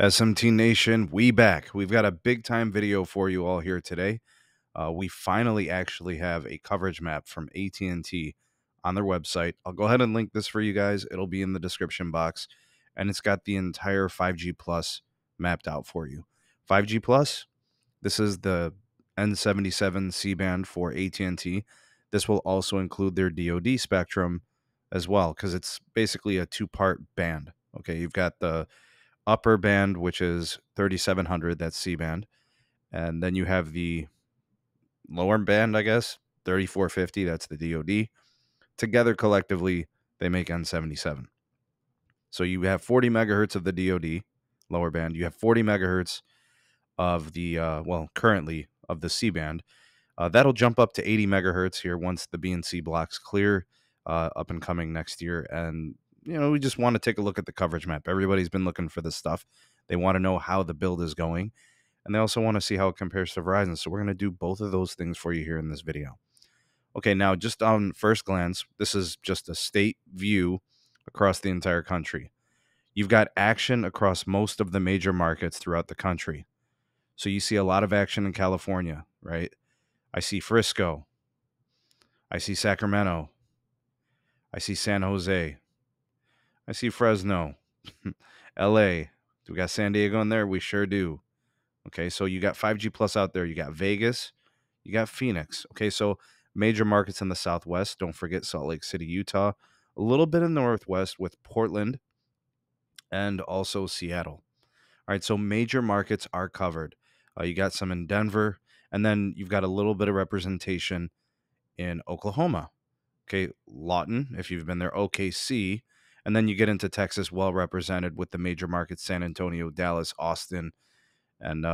SMT Nation, we back. We've got a big time video for you all here today. We finally actually have a coverage map from AT&T on their website. I'll go ahead and link this for you guys. It'll be in the description box, and it's got the entire 5G Plus mapped out for you. 5G Plus, this is the N77 C-band for AT&T. This will also include their DoD spectrum as well, because it's basically a two-part band. Okay, you've got the upper band, which is 3700, that's C-band. And then you have the lower band, I guess, 3450, that's the DoD. Together, collectively, they make N77. So you have 40 megahertz of the DoD, lower band. You have 40 megahertz of the, currently, of the C-band. That'll jump up to 80 megahertz here once the B and C blocks clear, up and coming next year. And you know, we just want to take a look at the coverage map. Everybody's been looking for this stuff. They want to know how the build is going, and they also want to see how it compares to Verizon. So we're going to do both of those things for you here in this video. Okay, now just on first glance, this is just a state view across the entire country. You've got action across most of the major markets throughout the country. So you see a lot of action in California, right? I see Frisco. I see Sacramento. I see San Jose. I see Fresno, LA. Do we got San Diego in there? We sure do. Okay, so you got 5G Plus out there. You got Vegas. You got Phoenix. Okay, so major markets in the Southwest. Don't forget Salt Lake City, Utah. A little bit in the Northwest with Portland and also Seattle. All right, so major markets are covered. You got some in Denver, and then you've got a little bit of representation in Oklahoma. Okay, Lawton, if you've been there, OKC. And then you get into Texas, well represented with the major markets, San Antonio, Dallas, Austin, and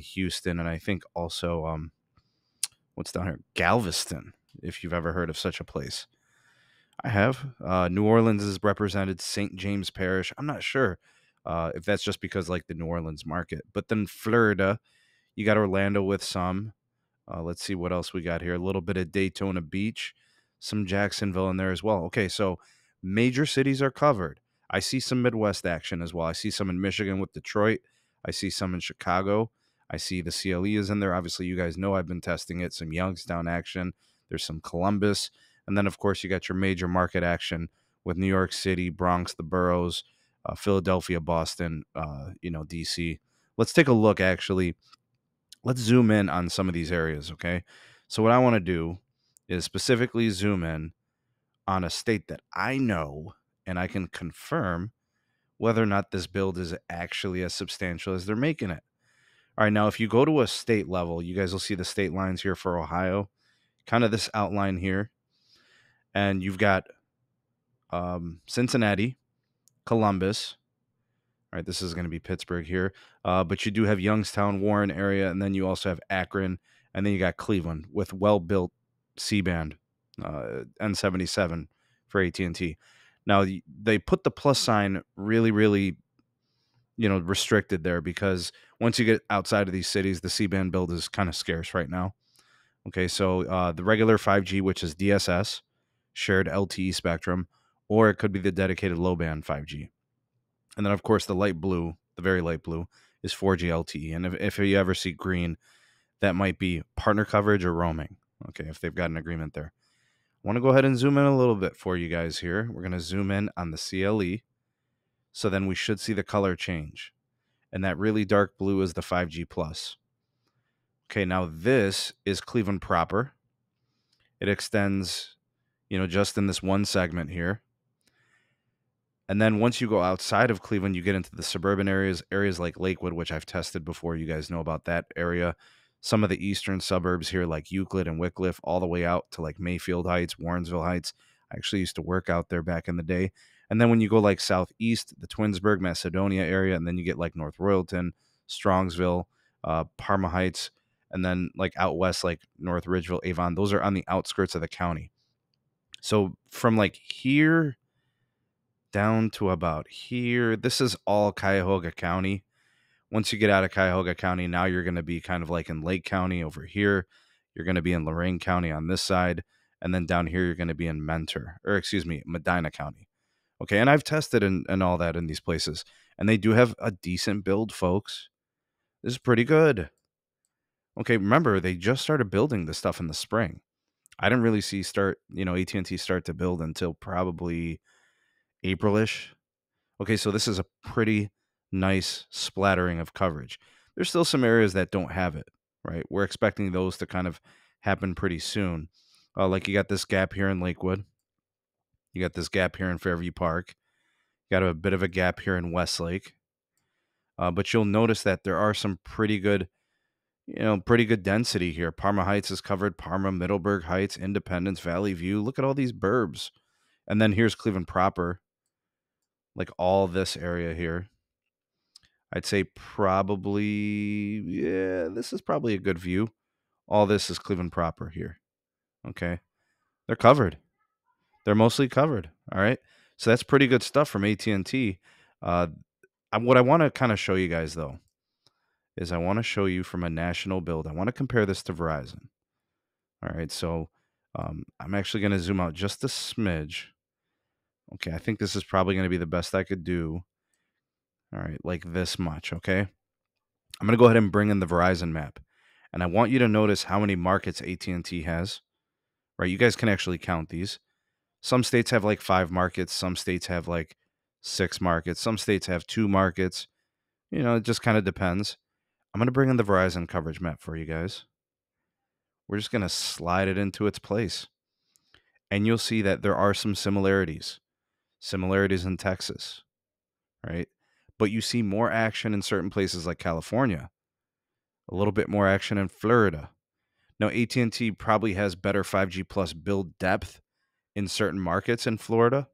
Houston. And I think also, what's down here? Galveston, if you've ever heard of such a place. I have. New Orleans is represented, St. James Parish. I'm not sure if that's just because, like, the New Orleans market. But then Florida, you got Orlando with some. Let's see what else we got here. A little bit of Daytona Beach, some Jacksonville in there as well. Okay, so major cities are covered. I see some Midwest action as well. I see some in Michigan with Detroit. I see some in Chicago. I see the CLE is in there. Obviously, you guys know I've been testing it. Some Youngstown action. There's some Columbus. And then, of course, you got your major market action with New York City, Bronx, the boroughs, Philadelphia, Boston, D.C. Let's take a look, actually. Let's zoom in on some of these areas, okay? So what I want to do is specifically zoom in on a state that I know, and I can confirm whether or not this build is actually as substantial as they're making it. All right, now if you go to a state level, you guys will see the state lines here for Ohio, kind of this outline here, and you've got Cincinnati, Columbus. All right, this is going to be Pittsburgh here, but you do have Youngstown, Warren area, and then you also have Akron, and then you got Cleveland with well-built C-band. N77 for AT&T. Now they put the plus sign really, really, restricted there, because once you get outside of these cities, the C-band build is kind of scarce right now. Okay, so the regular 5G, which is DSS, shared LTE spectrum, or it could be the dedicated low band 5G. And then, of course, the light blue, the very light blue, is 4G LTE. And if you ever see green, that might be partner coverage or roaming. Okay, if they've got an agreement there. I want to go ahead and zoom in a little bit for you guys here. We're going to zoom in on the CLE. So then we should see the color change. And that really dark blue is the 5G Plus. Okay, now this is Cleveland proper. It extends, just in this one segment here. And then once you go outside of Cleveland, you get into the suburban areas like Lakewood, which I've tested before. You guys know about that area. Some of the eastern suburbs here, like Euclid and Wycliffe, all the way out to like Mayfield Heights, Warrensville Heights. I actually used to work out there back in the day. And then when you go like southeast, the Twinsburg, Macedonia area, and then you get like North Royalton, Strongsville, Parma Heights, and then like out west, like North Ridgeville, Avon. Those are on the outskirts of the county. So from like here down to about here, this is all Cuyahoga County. Once you get out of Cuyahoga County, now you're going to be kind of like in Lake County over here. You're going to be in Lorain County on this side. And then down here, you're going to be in Medina County. Okay, and I've tested and all that in these places. And they do have a decent build, folks. This is pretty good. Okay, remember, they just started building this stuff in the spring. I didn't really see AT&T start to build until probably April-ish. Okay, so this is a pretty nice splattering of coverage. There's still some areas that don't have it, right? We're expecting those to kind of happen pretty soon. Like you got this gap here in Lakewood. You got this gap here in Fairview Park. You got a bit of a gap here in Westlake. But you'll notice that there are some pretty good, density here. Parma Heights is covered. Parma, Middleburg Heights, Independence, Valley View. Look at all these burbs. And then here's Cleveland proper. Like all this area here. I'd say probably, yeah, this is probably a good view. All this is Cleveland proper here. Okay. They're covered. They're mostly covered. All right. So that's pretty good stuff from AT&T. What I want to kind of show you guys, though, is I want to show you from a national build. I want to compare this to Verizon. All right. So I'm actually going to zoom out just a smidge. Okay. I think this is probably going to be the best I could do. All right. Like this much. Okay. I'm going to go ahead and bring in the Verizon map. And I want you to notice how many markets AT&T has. Right. You guys can actually count these. Some states have like 5 markets. Some states have like 6 markets. Some states have 2 markets. You know, it just kind of depends. I'm going to bring in the Verizon coverage map for you guys. We're just going to slide it into its place. And you'll see that there are some similarities. Similarities in Texas, right? But you see more action in certain places like California. A little bit more action in Florida. Now, AT&T probably has better 5G Plus build depth in certain markets in Florida.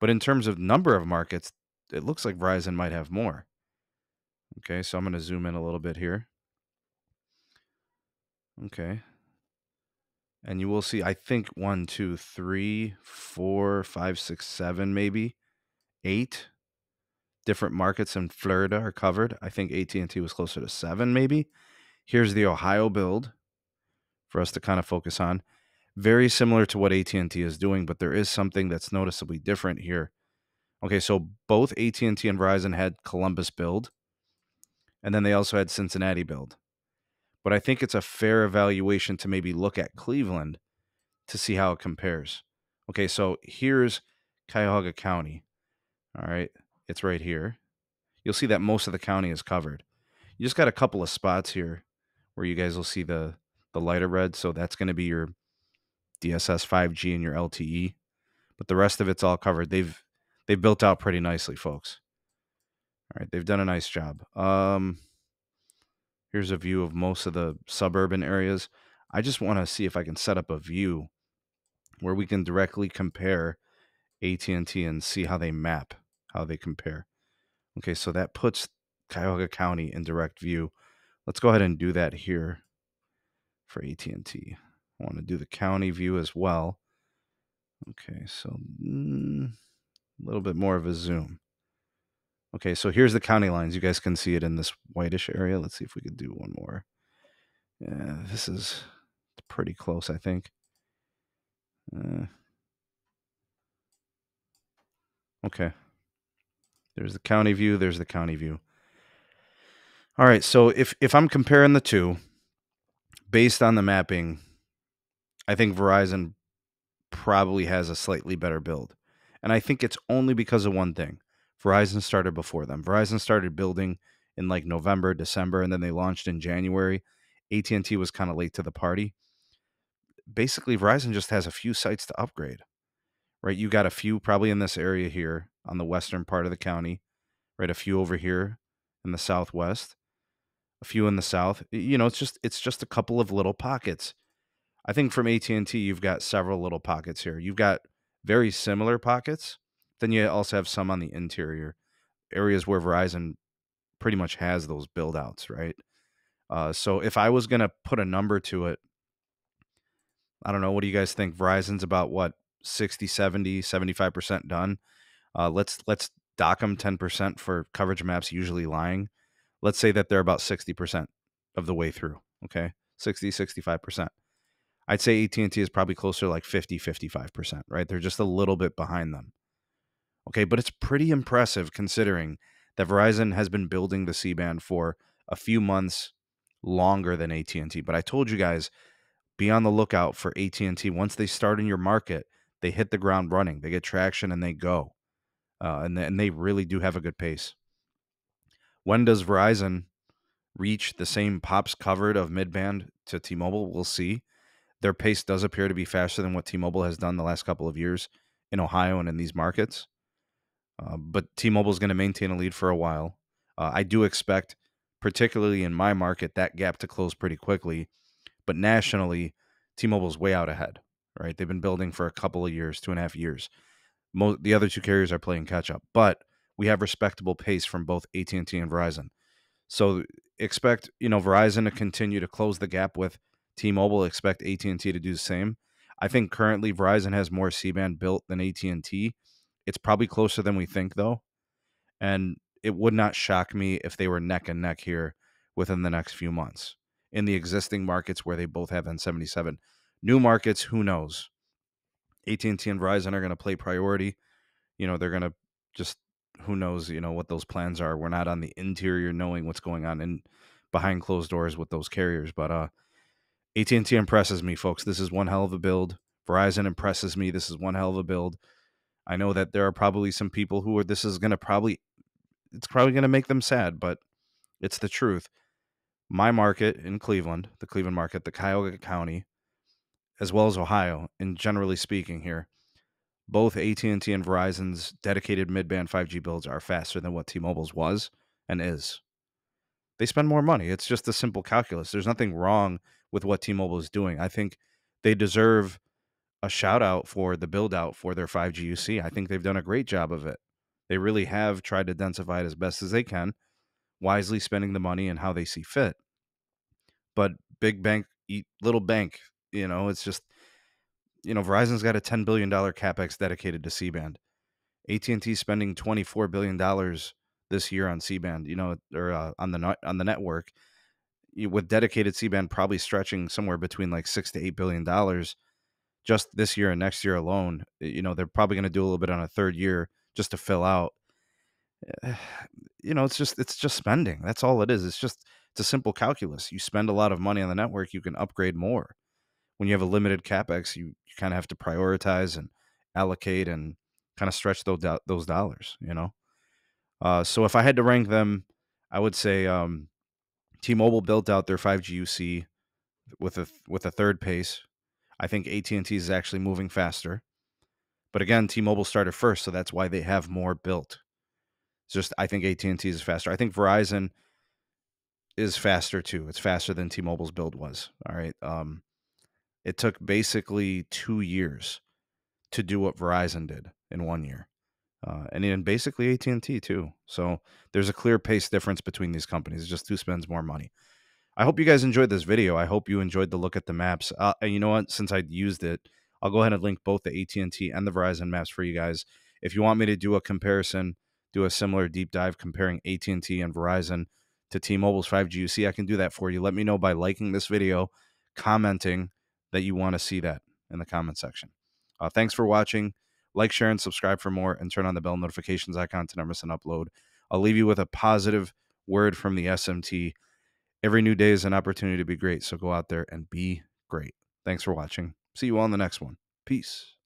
But in terms of number of markets, it looks like Verizon might have more. Okay, so I'm going to zoom in a little bit here. Okay. And you will see, I think, 1, 2, 3, 4, 5, 6, 7, maybe 8 different markets in Florida are covered. I think AT&T was closer to 7, maybe. Here's the Ohio build for us to kind of focus on. Very similar to what AT&T is doing, but there is something that's noticeably different here. Okay, so both AT&T and Verizon had Columbus build, and then they also had Cincinnati build. But I think it's a fair evaluation to maybe look at Cleveland to see how it compares. Okay, so here's Cuyahoga County. All right, it's right here. You'll see that most of the county is covered. You just got a couple of spots here where you guys will see the lighter red, so that's going to be your DSS 5G and your LTE, but the rest of it's all covered. They've built out pretty nicely, folks. All right, they've done a nice job. Here's a view of most of the suburban areas. I just want to see if I can set up a view where we can directly compare AT&T and see how they map, how they compare. Okay, so that puts Cuyahoga County in direct view. Let's go ahead and do that here for AT&T. I want to do the county view as well. Okay, so a little bit more of a zoom. Okay, so here's the county lines. You guys can see it in this whitish area. Let's see if we could do one more. Yeah, this is pretty close, I think. Okay. There's the county view. There's the county view. All right, so if I'm comparing the two, based on the mapping, I think Verizon probably has a slightly better build. And I think it's only because of one thing. Verizon started before them. Verizon started building in like November, December, and then they launched in January. AT&T was kind of late to the party. Basically, Verizon just has a few sites to upgrade, right? You got a few probably in this area here on the western part of the county, right? A few over here in the southwest, a few in the south. You know, it's just a couple of little pockets. I think from AT&T, you've got several little pockets here. You've got very similar pockets. Then you also have some on the interior, areas where Verizon pretty much has those build-outs, right? So if I was going to put a number to it, I don't know. What do you guys think? Verizon's about, what, 60, 70, 75% done? Let's dock them 10% for coverage maps usually lying. Let's say that they're about 60% of the way through, okay? 60, 65%. I'd say AT&T is probably closer to like 50, 55%, right? They're just a little bit behind them. Okay, but it's pretty impressive considering that Verizon has been building the C-band for a few months longer than AT&T. But I told you guys, be on the lookout for AT&T. Once they start in your market, they hit the ground running. They get traction and they go. And they really do have a good pace. When does Verizon reach the same pops covered of mid-band to T-Mobile? We'll see. Their pace does appear to be faster than what T-Mobile has done the last couple of years in Ohio and in these markets. But T-Mobile is going to maintain a lead for a while. I do expect, particularly in my market, that gap to close pretty quickly. But nationally, T-Mobile's way out ahead, right? They've been building for a couple of years, 2.5 years. The other two carriers are playing catch up, but we have respectable pace from both AT&T and Verizon. So expect, Verizon to continue to close the gap with T-Mobile. Expect AT&T to do the same. I think currently Verizon has more C-band built than AT&T. It's probably closer than we think, though. And it would not shock me if they were neck and neck here within the next few months in the existing markets where they both have N77. New markets, who knows? AT&T and Verizon are going to play priority. They're going to just, who knows, what those plans are. We're not on the interior knowing what's going on in behind closed doors with those carriers. But AT&T impresses me, folks. This is one hell of a build. Verizon impresses me. This is one hell of a build. I know that there are probably some people who are, it's probably going to make them sad, but it's the truth. My market in Cleveland, the Cleveland market, the Cuyahoga County, as well as Ohio, and generally speaking here, both AT&T and Verizon's dedicated mid-band 5G builds are faster than what T-Mobile's was and is. They spend more money. It's just a simple calculus. There's nothing wrong with what T-Mobile is doing. I think they deserve a shout-out for the build-out for their 5G UC. I think they've done a great job of it. They really have tried to densify it as best as they can, wisely spending the money and how they see fit. But big bank eat little bank. It's just, Verizon's got a $10 billion CapEx dedicated to C-band. AT&T spending $24 billion this year on C-band, on the network, with dedicated C-band probably stretching somewhere between like $6 to $8 billion just this year and next year alone. They're probably going to do a little bit on a third year just to fill out. It's just spending. That's all it is. It's a simple calculus. You spend a lot of money on the network, you can upgrade more. When you have a limited CapEx, you kind of have to prioritize and allocate and kind of stretch those dollars, So if I had to rank them, I would say T-Mobile built out their 5G UC with a third pace. I think AT&T is actually moving faster. But again, T-Mobile started first, so that's why they have more built. It's just I think AT&T is faster. I think Verizon is faster, too. It's faster than T-Mobile's build was, all right? It took basically 2 years to do what Verizon did in 1 year. And then basically AT&T too. So there's a clear pace difference between these companies. It's just who spends more money. I hope you guys enjoyed this video. I hope you enjoyed the look at the maps. And you know what? Since I used it, I'll go ahead and link both the AT&T and the Verizon maps for you guys. If you want me to do a comparison, do a similar deep dive comparing AT&T and Verizon to T-Mobile's 5G UC, I can do that for you. Let me know by liking this video, commenting, that you want to see that in the comment section. Thanks for watching. Like, share, and subscribe for more, and turn on the bell notifications icon to never miss an upload. I'll leave you with a positive word from the SMT. Every new day is an opportunity to be great, so go out there and be great. Thanks for watching. See you all in the next one. Peace.